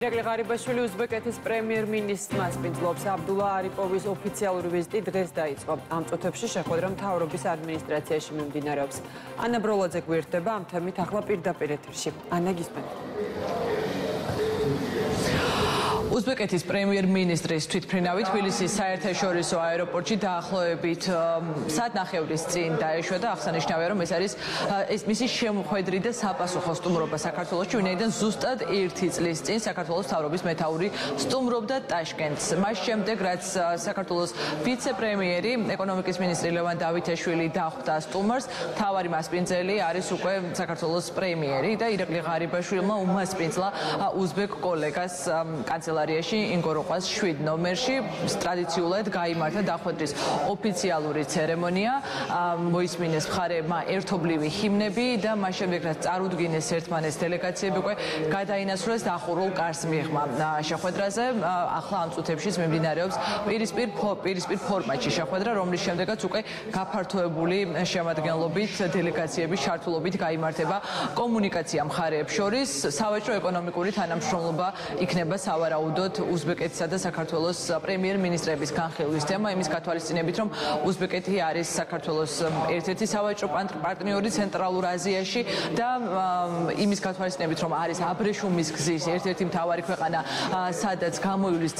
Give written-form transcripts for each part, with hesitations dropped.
Irakli Gharibashvili Uzbekეთის პრემიერ-მინისტრს პინძლობს Abdulla Aripovის ოფიციალური ვიზიტი დღეს დაიწყო. Ამ წუთებში შეხვედრა მთავრობის ადმინისტრაციაში მიმდინარეობს. ანა ბროლაძე გვერდება ამ თემით ახლა პირდაპირ ეთერში. ანა გისმენთ. Uzbekეთის პრემიერ-მინისტრის თვითმფრინავით თბილისის საერთაშორისო აეროპორტში დაახლოებით საათნახევრის წინ დაეშვა და აღსანიშნავია, რომ ეს არის მისი შემოხვედრი და საპასუხო სტუმრობა საქართველოში, ვინაიდან ზუსტად 1 წლის წინ საქართველოს მთავრობის მეთაური სტუმრობდა ტაშკენტს. Მას შემდეგ, რაც საქართველოს ვიცე-პრემიერი, ეკონომიკის მინისტრი ლევან დავითაშვილი დახვდა სტუმარს, მთავარი მასპინძელი არის უკვე საქართველოს პრემიერი და ირაკლი ღარიბაშვილმა უმასპინძლა უზბეკ კოლეგას კანცელარიაში ინგოროყვას 7 ნომერში ტრადიციულად გაიმართა დახვედრის ოფიციალური ცერემონია, მოისმინეს მხარეებმა ერთობლივი ჰიმნები და მას შემდეგ, რაც წარუდგინეს ერთმანეთს დელეგაციები, უკვე გადაინაცვლეს დახურულ კარს მიღმა შეხვედრაზე. Ახლა ამ წუთებშიც მიმდინარეობს პირისპირ ფორმატში შეხვედრა, რომლის შემდეგაც უკვე გაფართოებული შემადგენლობით დელეგაციების ჩართულობით გაიმართება კომუნიკაცია მხარეებს შორის. Სავაჭრო ეკონომიკური თანამშრომლობა იქნება სავარაუდოდ უზბეკეთისა და საქართველოს პრემიერ-მინისტრების განხილვის თემა, იმის გათვალისწინებით, რომ უზბეკეთი არის საქართველოს ერთ-ერთი სავაჭრო პარტნიორი ცენტრალურ აზიაში და იმის გათვალისწინებით, რომ არის აბრეშუმის გზის ერთ-ერთი მთავარი ქვეყანა, სადაც გამოივლის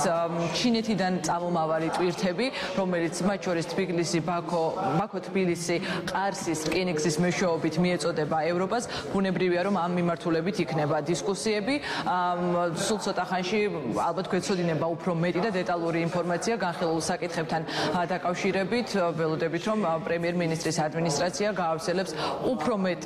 ჩინეთიდან წამომავალი ტვირთები, რომელიც მათ შორის თბილისი, ბაქო-თბილისი, ყარსის, რკინიგზის მეშვეობით მიეწოდება ევროპას. ბუნებრივია, რომ ამ მიმართულებით იქნება დისკუსიები. სულ ცოტა ხანში ალბათ გვეცოდინება უფრო მეტი და დეტალური ინფორმაცია განხილულ საკითხებთან დაკავშირებით. ველოდებით, რომ პრემიერ-მინისტრის ადმინისტრაცია გაავრცელებს უფრო მეტ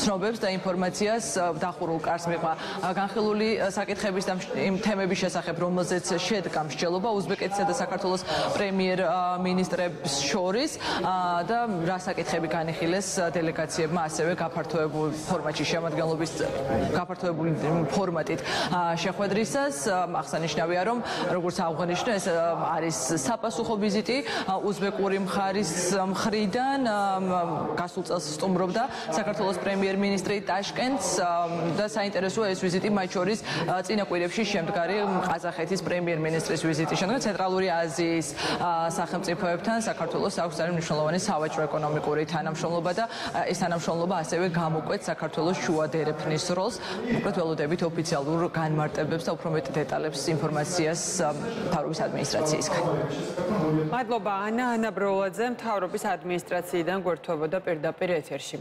ცნობებს და ინფორმაციას დახურულ კარს მიღმა განხილული საკითხების და იმ თემების შესახებ, რომელზეც შედგა მსჯელობა უზბეკეთისა და საქართველოს პრემიერ-მინისტრებს შორის და რა საკითხები განიხილეს დელეგაციებმა, ასევე გაფართოებული ფორმატით შეხვედრისას. აღსანიშნავია, რომ როგორც აღგვენიშნა, ეს არის საპასუხო ვიზიტი უზბეკური მხარის მხრიდან. გასულ წელს სტუმრობდა საქართველოს პრემიერ-მინისტრი ტაშკენტს და საინტერესოა ეს ვიზიტი მათ შორის წინა კვირებში შემდგარი ყაზახეთის პრემიერ-მინისტრის ვიზიტის შემდეგ. ცენტრალური აზიის სახელმწიფოებთან საქართველოს აქვს ძალიან მნიშვნელოვანი სავაჭრო-ეკონომიკური თანამშრომლობა და ეს თანამშრომლობა ასევე გამოკვეთს საქართველოს შუა დერეფნის როლს. უკეთ ველოდებით ოფიციალურ განმარტებებს და უფრო მეტ დეტალებს ინფორმაციას მთავრობის ადმინისტრაციისგან. მადლობა ანა. ანა ბროლაძე მთავრობის ადმინისტრაციიდან გვერდებოდა პირდაპირ ეთერში.